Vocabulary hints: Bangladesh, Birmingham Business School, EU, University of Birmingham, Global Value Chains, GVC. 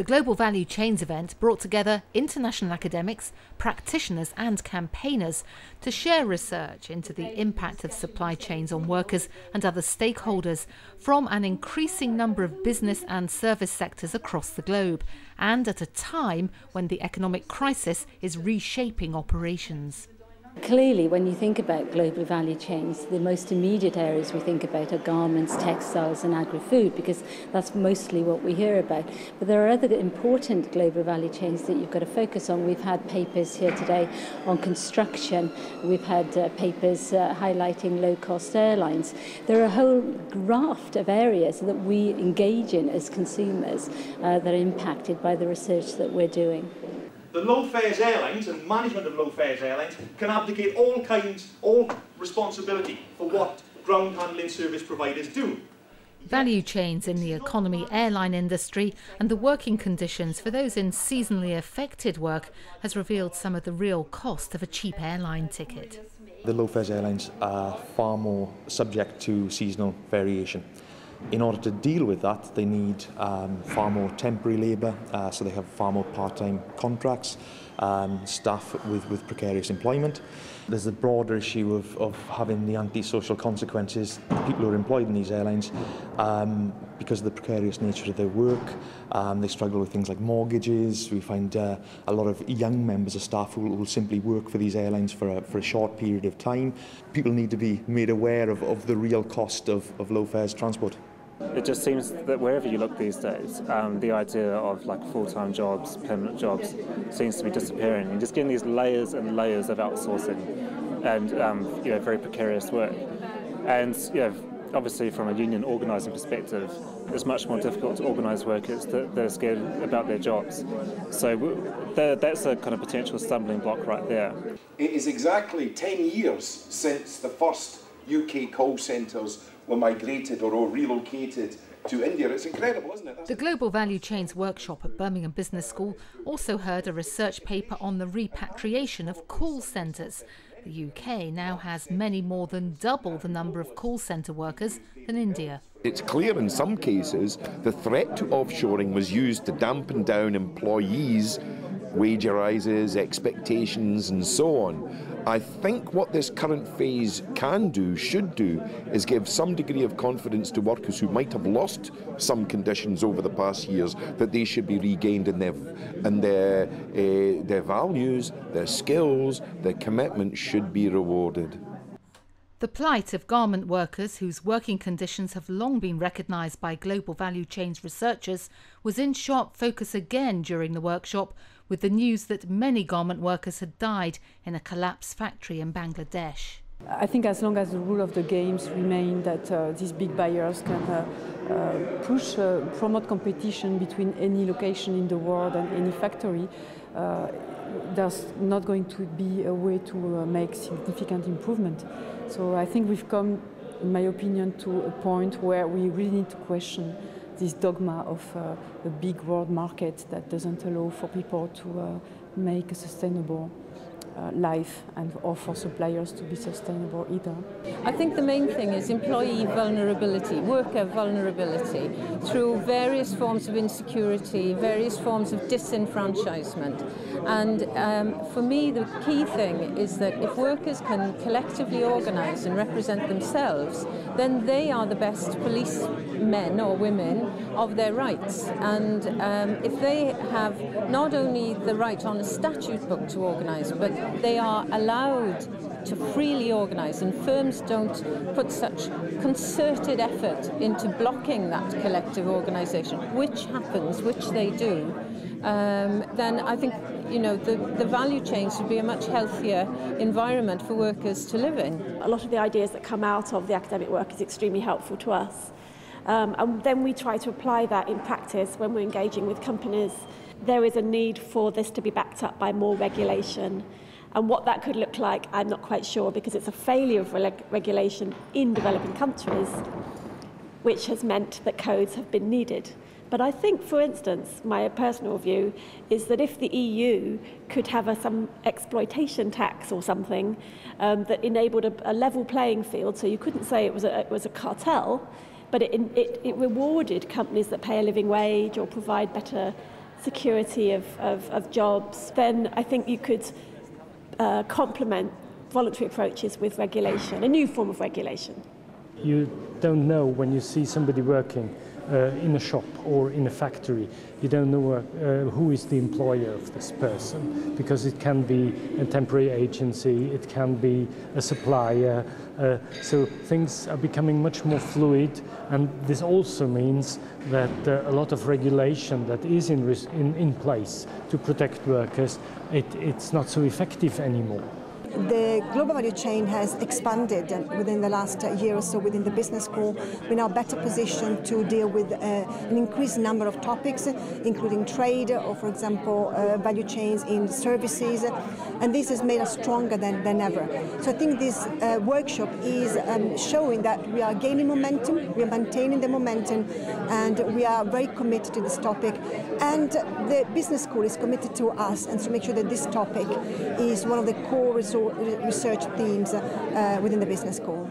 The Global Value Chains event brought together international academics, practitioners and campaigners to share research into the impact of supply chains on workers and other stakeholders from an increasing number of business and service sectors across the globe, and at a time when the economic crisis is reshaping operations. Clearly, when you think about global value chains, the most immediate areas we think about are garments, textiles and agri-food, because that's mostly what we hear about. But there are other important global value chains that you've got to focus on. We've had papers here today on construction. We've had papers highlighting low-cost airlines. There are a whole raft of areas that we engage in as consumers that are impacted by the research that we're doing. The low-fares airlines and management of low-fares airlines can abdicate all responsibility for what ground handling service providers do. Value chains in the economy, airline industry and the working conditions for those in seasonally affected work has revealed some of the real cost of a cheap airline ticket. The low-fares airlines are far more subject to seasonal variation. In order to deal with that, they need far more temporary labour, so they have far more part-time contracts, staff with precarious employment. There's the broader issue of having the antisocial consequences of people who are employed in these airlines because of the precarious nature of their work. They struggle with things like mortgages. We find a lot of young members of staff who will simply work for these airlines for a short period of time. People need to be made aware of the real cost of low-fares transport. It just seems that wherever you look these days, the idea of like full-time jobs, permanent jobs, seems to be disappearing. You're just getting these layers and layers of outsourcing and you know, very precarious work. And you know, obviously from a union organising perspective, it's much more difficult to organise workers that are scared about their jobs. So that's a kind of potential stumbling block right there. It is exactly 10 years since the first UK call centres were migrated or relocated to India. It's incredible, isn't it? The Global Value Chains workshop at Birmingham Business School also heard a research paper on the repatriation of call centres. The UK now has many more than double the number of call centre workers than India. It's clear in some cases the threat to offshoring was used to dampen down employees' wage rises, expectations and so on. I think what this current phase can do, should do, is give some degree of confidence to workers who might have lost some conditions over the past years that they should be regained in their values, their skills, their commitment should be rewarded. The plight of garment workers whose working conditions have long been recognised by global value chains researchers was in sharp focus again during the workshop, with the news that many garment workers had died in a collapsed factory in Bangladesh. I think as long as the rule of the games remain that these big buyers can promote competition between any location in the world and any factory, there's not going to be a way to make significant improvement. So I think we've come, in my opinion, to a point where we really need to question this dogma of a big world market that doesn't allow for people to make a sustainable life and or for suppliers to be sustainable either. I think the main thing is employee vulnerability, worker vulnerability, through various forms of insecurity, various forms of disenfranchisement. And for me, the key thing is that if workers can collectively organise and represent themselves, then they are the best policemen or women of their rights. And if they have not only the right on a statute book to organise, but they are allowed to freely organise, and firms don't put such concerted effort into blocking that collective organisation, which happens, which they do, then I think, you know, the value chain should be a much healthier environment for workers to live in. A lot of the ideas that come out of the academic work is extremely helpful to us, and then we try to apply that in practice when we're engaging with companies. There is a need for this to be backed up by more regulation, and what that could look like I'm not quite sure, because it's a failure of regulation in developing countries which has meant that codes have been needed. But I think, for instance, my personal view is that if the EU could have some exploitation tax or something that enabled a level playing field, so you couldn't say it was a cartel, but it rewarded companies that pay a living wage or provide better security of jobs, then I think you could complement voluntary approaches with regulation, a new form of regulation. You don't know when you see somebody working in a shop or in a factory, you don't know who is the employer of this person, because it can be a temporary agency, it can be a supplier, so things are becoming much more fluid, and this also means that a lot of regulation that is in place to protect workers, it's not so effective anymore. The global value chain has expanded, and within the last year or so within the business school, we're now better positioned to deal with an increased number of topics, including trade or, for example, value chains in services, and this has made us stronger than ever. So I think this workshop is showing that we are gaining momentum, we are maintaining the momentum, and we are very committed to this topic, and the business school is committed to us and to make sure that this topic is one of the core research themes within the business school.